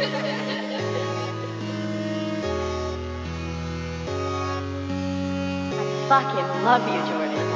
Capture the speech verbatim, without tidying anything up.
I fucking love you, Jordan.